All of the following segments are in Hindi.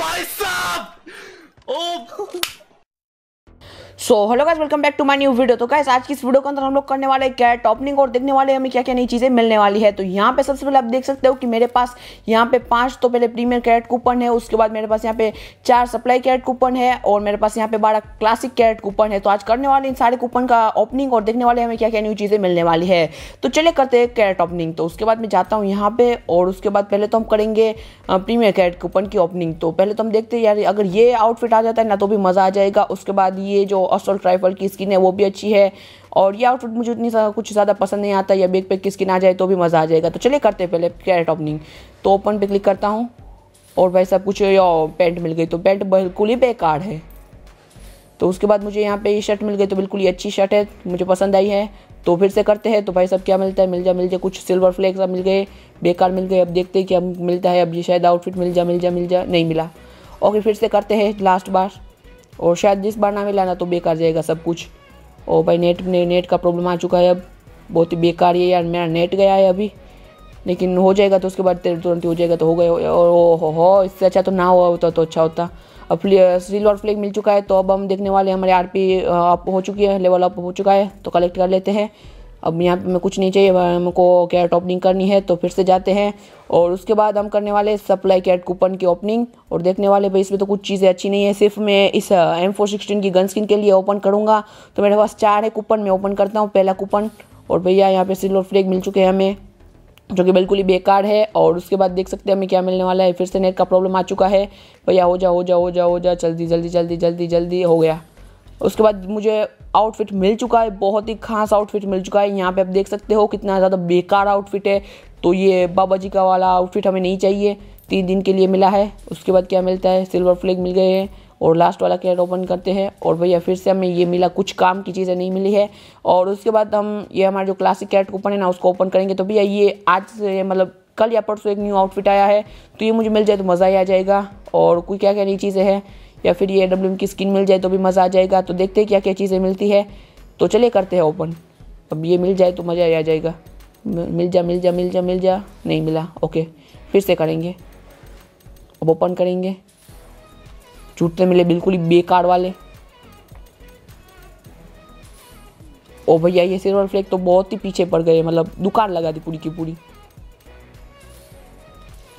भाई साहब। So hello guys, welcome back to my new video. तो गाइस आज की इस वीडियो के अंदर हम लोग करने वाले क्या है टॉपनिंग और देखने वाले हमें क्या क्या नई चीज़ें मिलने वाली है। तो यहाँ पे सबसे पहले आप देख सकते हो कि मेरे पास यहाँ पे 5 तो पहले प्रीमियर कैरेट कूपन है, उसके बाद मेरे पास यहाँ पे 4 सप्लाई कैरेट कूपन है और मेरे पास यहाँ पे 12 क्लासिक कैरेट कूपन है। तो आज करने वाले इन सारे कूपन का ओपनिंग और देखने वाले हमें क्या क्या न्यू चीज़ें मिलने वाली है। तो चले करते हैं कैरेट ओपनिंग। तो उसके बाद मैं जाता हूँ यहाँ पे और उसके बाद पहले तो हम करेंगे प्रीमियर कैरेट कूपन की ओपनिंग। तो पहले तो हम देखते हैं यार अगर ये आउटफिट आ जाता है ना तो भी मज़ा आ जाएगा। उसके बाद ये जो असॉल्ट राइफल की स्किन है वो भी अच्छी है और ये आउटफिट मुझे उतनी कुछ ज़्यादा पसंद नहीं आता। या बैकपैक की स्किन आ जाए तो भी मज़ा आ जाएगा। तो चलिए करते हैं पहले कैरेट ओपनिंग। तो ओपन पे क्लिक करता हूँ और भाई सब कुछ पैंट मिल गई। तो पैंट बिल्कुल ही बेकार है। तो उसके बाद मुझे यहाँ पे ये शर्ट मिल गई। तो बिल्कुल ही अच्छी शर्ट है, मुझे पसंद आई है। तो फिर से करते हैं। तो भाई सब क्या मिलता है, मिल जा कुछ सिल्वर फ्लेक्स मिल गए, बेकार मिल गए। अब देखते हैं कि अब मिलता है, अब ये शायद आउटफिट मिल जा नहीं मिला। ओके फिर से करते हैं लास्ट बार और शायद जिस बार ना मिला ना तो बेकार जाएगा सब कुछ। और भाई नेट का प्रॉब्लम आ चुका है, अब बहुत ही बेकार है यार, मेरा नेट गया है अभी, लेकिन हो जाएगा। तो उसके बाद तुरंत हो जाएगा तो हो गया। ओ हो इससे अच्छा तो ना हुआ होता तो अच्छा होता। अब सिल्वर फ्लैग मिल चुका है। तो अब हम देखने वाले हमारे आरपी अप हो चुकी है, लेवल अप हो चुका है। तो कलेक्ट कर लेते हैं। अब यहाँ पे कुछ नहीं चाहिए, हमको कैरेट ओपनिंग करनी है। तो फिर से जाते हैं और उसके बाद हम करने वाले सप्लाई कैरेट कूपन की ओपनिंग और देखने वाले भाई इसमें तो कुछ चीज़ें अच्छी नहीं है। सिर्फ मैं इस M416 की गन स्किन के लिए ओपन करूँगा। तो मेरे पास 4 है कूपन, मैं ओपन करता हूँ पहला कूपन। और भैया यहाँ पर सिल्वर फ्लैग मिल चुके हैं हमें, जो कि बिल्कुल ही बेकार है। और उसके बाद देख सकते हैं हमें क्या मिलने वाला है। फिर से नेट का प्रॉब्लम आ चुका है। भैया हो जा जल्दी हो गया। उसके बाद मुझे आउटफिट मिल चुका है, बहुत ही खास आउटफिट मिल चुका है। यहाँ पे आप देख सकते हो कितना ज़्यादा बेकार आउटफिट है। तो ये बाबा जी का वाला आउटफिट हमें नहीं चाहिए, 3 दिन के लिए मिला है। उसके बाद क्या मिलता है, सिल्वर फ्लैग मिल गए हैं और लास्ट वाला कैरेट ओपन करते हैं। और भैया फिर से हमें ये मिला, कुछ काम की चीज़ें नहीं मिली है। और उसके बाद हम ये हमारा जो क्लासिक कैरेट कूपन है ना उसको ओपन करेंगे। तो भैया ये आज से मतलब कल या परसों एक न्यू आउटफिट आया है, तो ये मुझे मिल जाए तो मज़ा ही आ जाएगा। और कोई क्या क्या नई चीज़ें हैं, या फिर ये AWM की स्किन मिल जाए तो भी मज़ा आ जाएगा। तो देखते हैं क्या क्या चीज़ें मिलती है। तो चलिए करते हैं ओपन। अब ये मिल जाए तो मज़ा आ जाएगा। मिल जा नहीं मिला। ओके फिर से करेंगे, अब ओपन करेंगे। छूटते मिले बिल्कुल ही बेकार वाले। ओ भैया ये सिल्वर फ्लैग तो बहुत ही पीछे पड़ गए, मतलब दुकान लगा दी पूरी की पूरी।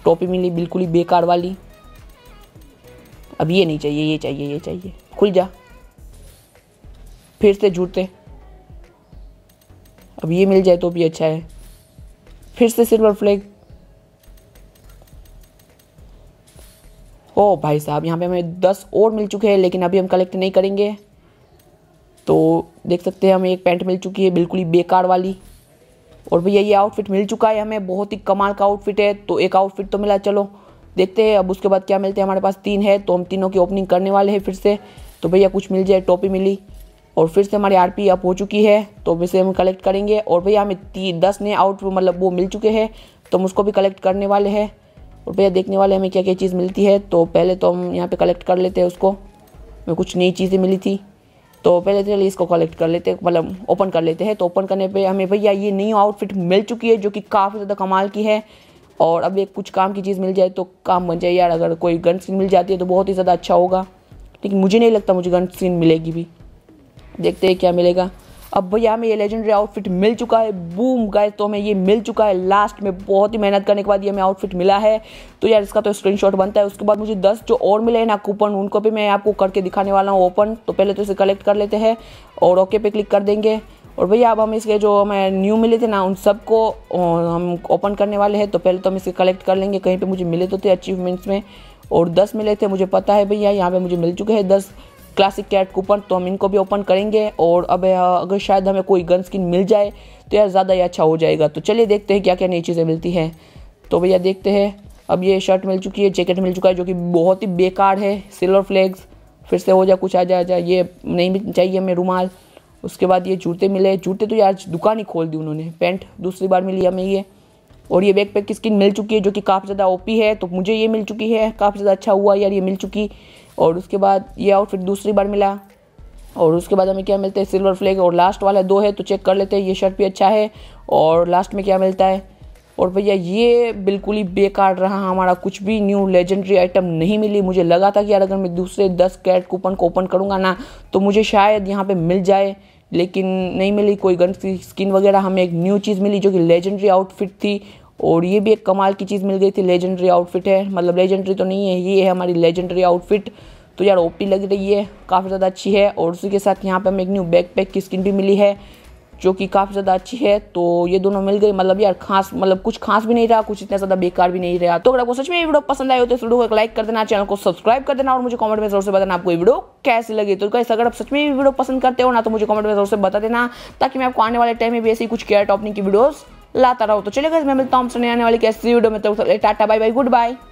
टोपी मिली बिल्कुल ही बेकार वाली। अब ये नहीं चाहिए, ये चाहिए। खुल जा। फिर से झूठते, अब ये मिल जाए तो भी अच्छा है। फिर से सिल्वर फ्लैग। ओ भाई साहब यहाँ पे हमें 10 और मिल चुके हैं, लेकिन अभी हम कलेक्ट नहीं करेंगे। तो देख सकते हैं हमें एक पैंट मिल चुकी है बिल्कुल ही बेकार वाली। और भैया ये आउटफिट मिल चुका है हमें, बहुत ही कमाल का आउटफिट है। तो एक आउटफिट तो मिला, चलो देखते हैं अब उसके बाद क्या मिलते हैं। हमारे पास 3 है तो हम तीनों की ओपनिंग करने वाले हैं फिर से। तो भैया कुछ मिल जाए, टोपी मिली। और फिर से हमारी आरपी अप हो चुकी है, तो वैसे हम कलेक्ट करेंगे। और भैया हमें 10 नए आउटफिट मतलब वो मिल चुके हैं, तो हम उसको भी कलेक्ट करने वाले हैं। और भैया देखने वाले हमें क्या क्या चीज़ मिलती है। तो पहले तो हम यहाँ पर कलेक्ट कर लेते हैं उसको। हमें कुछ नई चीज़ें मिली थी, तो पहले चलिए इसको कलेक्ट कर लेते हैं, मतलब ओपन कर लेते हैं। तो ओपन करने पर हमें भैया ये नई आउटफिट मिल चुकी है, जो कि काफ़ी ज़्यादा कमाल की है। और अब एक कुछ काम की चीज़ मिल जाए तो काम बन जाए यार। अगर कोई गन स्किन मिल जाती है तो बहुत ही ज़्यादा अच्छा होगा, लेकिन मुझे नहीं लगता मुझे गन स्किन मिलेगी भी। देखते हैं क्या मिलेगा। अब भैया हमें ये लेजेंडरी आउटफिट मिल चुका है। बूम गाइस, तो हमें ये मिल चुका है। लास्ट में बहुत ही मेहनत करने के बाद ये हमें आउटफिट मिला है। तो यार इसका तो स्क्रीनशॉट बनता है। उसके बाद मुझे 10 जो और मिले हैं ना कूपन, उनको भी मैं आपको करके दिखाने वाला हूँ ओपन। तो पहले तो इसे कलेक्ट कर लेते हैं और ओके पे क्लिक कर देंगे। और भैया अब हम इसके जो हमें न्यू मिले थे ना उन सबको हम ओपन करने वाले हैं। तो पहले तो हम इसे कलेक्ट कर लेंगे, कहीं पे मुझे मिले तो थे अचीवमेंट्स में। और 10 मिले थे मुझे पता है भैया, यहाँ पे मुझे मिल चुके हैं 10 क्लासिक कैरेट कूपन। तो हम इनको भी ओपन करेंगे। और अब अगर शायद हमें कोई गन स्किन मिल जाए तो यार ज़्यादा ही अच्छा हो जाएगा। तो चलिए देखते हैं क्या क्या नई चीज़ें मिलती हैं। तो भैया देखते हैं, अब ये शर्ट मिल चुकी है, जैकेट मिल चुका है जो कि बहुत ही बेकार है। सिल्वर फ्लैग्स, फिर से हो जा कुछ आ जा ये नहीं चाहिए हमें। रुमाल, उसके बाद ये जूते मिले। जूते तो यार दुकान ही खोल दी उन्होंने। पैंट दूसरी बार मिली हमें ये। और ये बैकपैक की स्किन मिल चुकी है जो कि काफ़ी ज़्यादा ओपी है, तो मुझे ये मिल चुकी है, काफ़ी ज़्यादा अच्छा हुआ यार ये मिल चुकी। और उसके बाद ये आउटफिट दूसरी बार मिला। और उसके बाद हमें क्या मिलता है, सिल्वर फ्लैग। और लास्ट वाला 2 है तो चेक कर लेते हैं। ये शर्ट भी अच्छा है। और लास्ट में क्या मिलता है, और भैया ये बिल्कुल ही बेकार रहा हमारा, कुछ भी न्यू लेजेंडरी आइटम नहीं मिली। मुझे लगा था कि यार अगर मैं दूसरे 10 कैरेट कूपन को ओपन करूँगा ना तो मुझे शायद यहाँ पर मिल जाए, लेकिन नहीं मिली कोई गन स्किन वगैरह। हमें एक न्यू चीज़ मिली जो कि लेजेंडरी आउटफिट थी, और ये भी एक कमाल की चीज़ मिल गई थी। लेजेंडरी आउटफिट है, मतलब लेजेंडरी तो नहीं है, ये है हमारी लेजेंडरी आउटफिट। तो यार ओपी लग रही है, काफ़ी ज़्यादा अच्छी है। और उसी के साथ यहाँ पे हमें एक न्यू बैकपैक की स्किन भी मिली है जो कि काफ़ी ज़्यादा अच्छी है। तो ये दोनों मिल गई, मतलब यार खास, मतलब कुछ खास भी नहीं रहा, कुछ इतना ज़्यादा बेकार भी नहीं रहा। तो अगर आपको सच में ये वीडियो पसंद आए हो तो इस वीडियो को एक लाइक कर देना, चैनल को सब्सक्राइब कर देना, और मुझे कमेंट में जरूर से बताना आपको ये वीडियो कैसी लगी। तो गाइस अगर आप सच में ये वीडियो पसंद करते हो ना तो मुझे कमेंट में जरूर से बता देना, ताकि मैं आपको आने वाले टाइम में भी ऐसी कुछ कैरेट ओपनिंग की वीडियोज़ लाता रहो। तो चलिए गाइस मैं मिलता हूँ आपसे आने वाली कैसी वीडियो में, तब तक के लिए tata bye bye good bye.